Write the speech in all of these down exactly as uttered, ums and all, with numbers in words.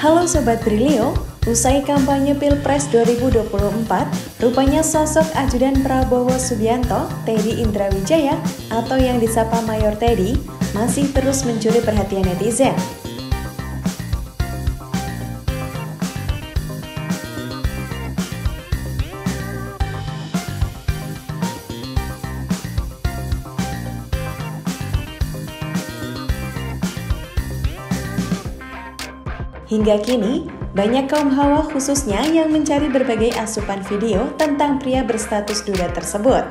Halo Sobat Brilio, usai kampanye Pilpres dua ribu dua puluh empat, rupanya sosok ajudan Prabowo Subianto, Teddy Indrawijaya atau yang disapa Mayor Teddy, masih terus mencuri perhatian netizen. Hingga kini, banyak kaum hawa khususnya yang mencari berbagai asupan video tentang pria berstatus duda tersebut.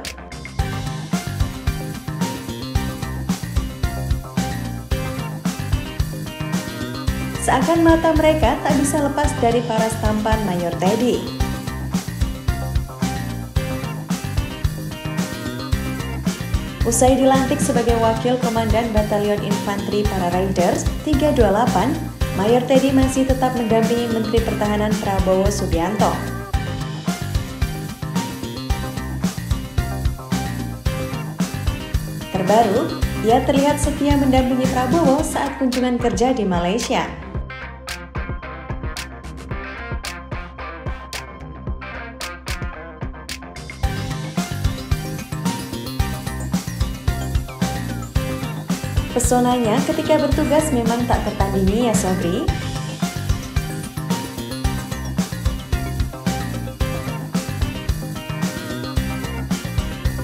Seakan mata mereka tak bisa lepas dari paras tampan Mayor Teddy. Usai dilantik sebagai wakil komandan Batalion Infanteri para Raiders tiga dua delapan, Mayor Teddy masih tetap mendampingi Menteri Pertahanan Prabowo Subianto. Terbaru, ia terlihat setia mendampingi Prabowo saat kunjungan kerja di Malaysia. Pesonanya ketika bertugas memang tak tertandingi ya Sobri.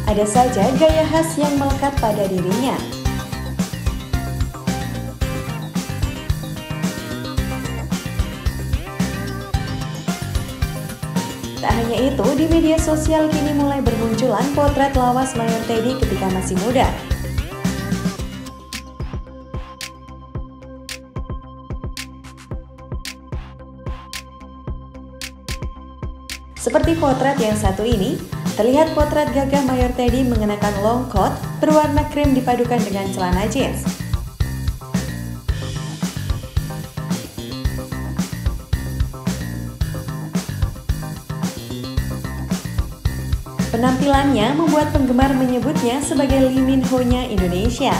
Ada saja gaya khas yang melekat pada dirinya. Tak hanya itu, di media sosial kini mulai bermunculan potret lawas Mayor Teddy ketika masih muda. Seperti potret yang satu ini, terlihat potret gagah Mayor Teddy mengenakan long coat berwarna krim dipadukan dengan celana jeans. Penampilannya membuat penggemar menyebutnya sebagai Lee Min-ho-nya Indonesia.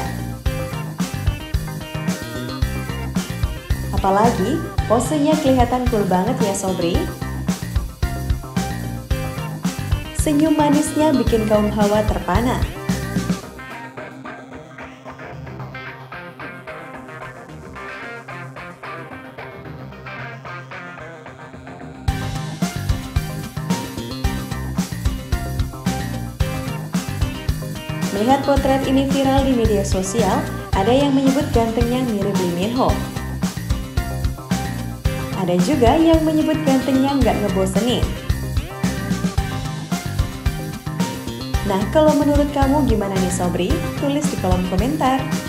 Apalagi, posenya kelihatan cool banget ya Sobri. Senyum manisnya bikin kaum hawa terpana. Melihat potret ini viral di media sosial, ada yang menyebut gantengnya mirip Lee Min-ho. Ada juga yang menyebut gantengnya nggak ngebosenin. Nah, kalau menurut kamu gimana nih Sobri? Tulis di kolom komentar.